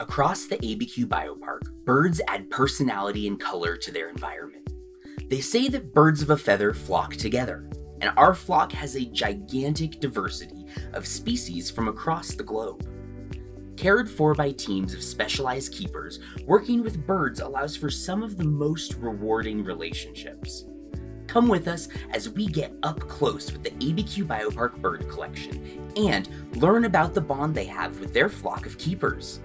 Across the ABQ BioPark, birds add personality and color to their environment. They say that birds of a feather flock together, and our flock has a gigantic diversity of species from across the globe. Cared for by teams of specialized keepers, working with birds allows for some of the most rewarding relationships. Come with us as we get up close with the ABQ BioPark bird collection and learn about the bond they have with their flock of keepers.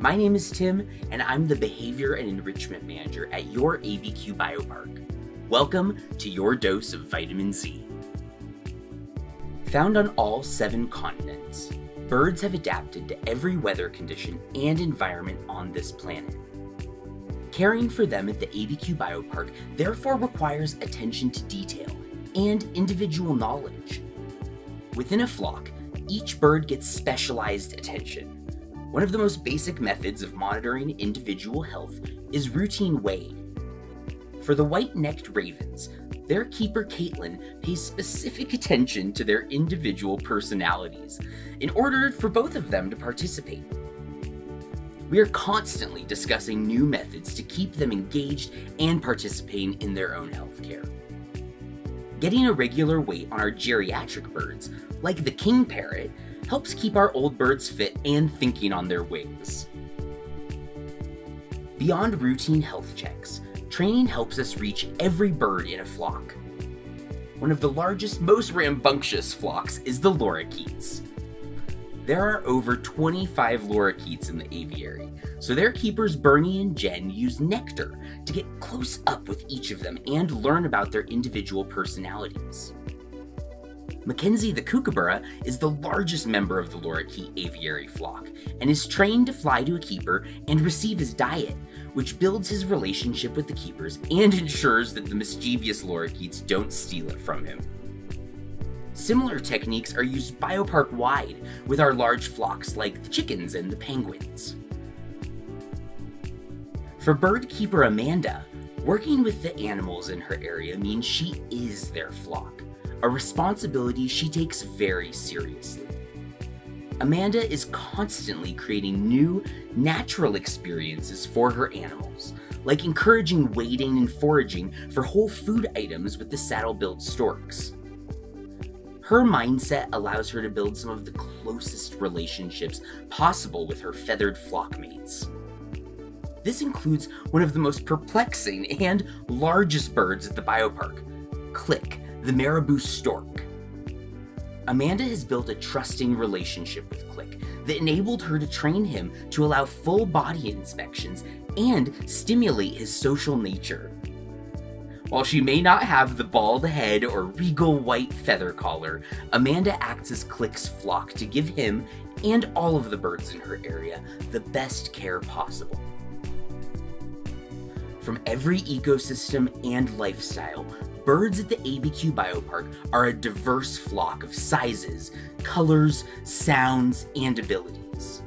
My name is Tim, and I'm the Behavior and Enrichment Manager at your ABQ BioPark. Welcome to Your Dose of Vitamin Z. Found on all 7 continents, birds have adapted to every weather condition and environment on this planet. Caring for them at the ABQ BioPark therefore requires attention to detail and individual knowledge. Within a flock, each bird gets specialized attention. One of the most basic methods of monitoring individual health is routine weighing. For the white-necked ravens, their keeper Caitlin pays specific attention to their individual personalities in order for both of them to participate. We are constantly discussing new methods to keep them engaged and participating in their own healthcare. Getting a regular weight on our geriatric birds, like the King Parrot, helps keep our old birds fit and thinking on their wings. Beyond routine health checks, training helps us reach every bird in a flock. One of the largest, most rambunctious flocks is the lorikeets. There are over 25 lorikeets in the aviary, so their keepers Bernie and Jen use nectar to get close up with each of them and learn about their individual personalities. Mackenzie the Kookaburra is the largest member of the lorikeet aviary flock and is trained to fly to a keeper and receive his diet, which builds his relationship with the keepers and ensures that the mischievous lorikeets don't steal it from him. Similar techniques are used biopark-wide with our large flocks like the chickens and the penguins. For bird keeper Amanda, working with the animals in her area means she is their flock, a responsibility she takes very seriously. Amanda is constantly creating new, natural experiences for her animals, like encouraging wading and foraging for whole food items with the saddle-billed storks. Her mindset allows her to build some of the closest relationships possible with her feathered flock mates. This includes one of the most perplexing and largest birds at the biopark, Click, the marabou stork. Amanda has built a trusting relationship with Click that enabled her to train him to allow full body inspections and stimulate his social nature. While she may not have the bald head or regal white feather collar, Amanda acts as Click's flock to give him and all of the birds in her area the best care possible. From every ecosystem and lifestyle, birds at the ABQ BioPark are a diverse flock of sizes, colors, sounds, and abilities.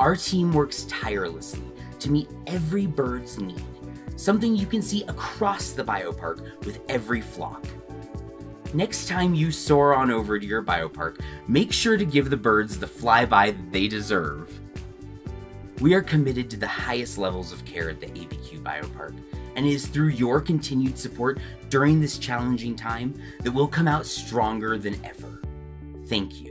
Our team works tirelessly to meet every bird's need, something you can see across the biopark with every flock. Next time you soar on over to your biopark, make sure to give the birds the flyby that they deserve. We are committed to the highest levels of care at the ABQ BioPark, and it is through your continued support during this challenging time that we'll come out stronger than ever. Thank you.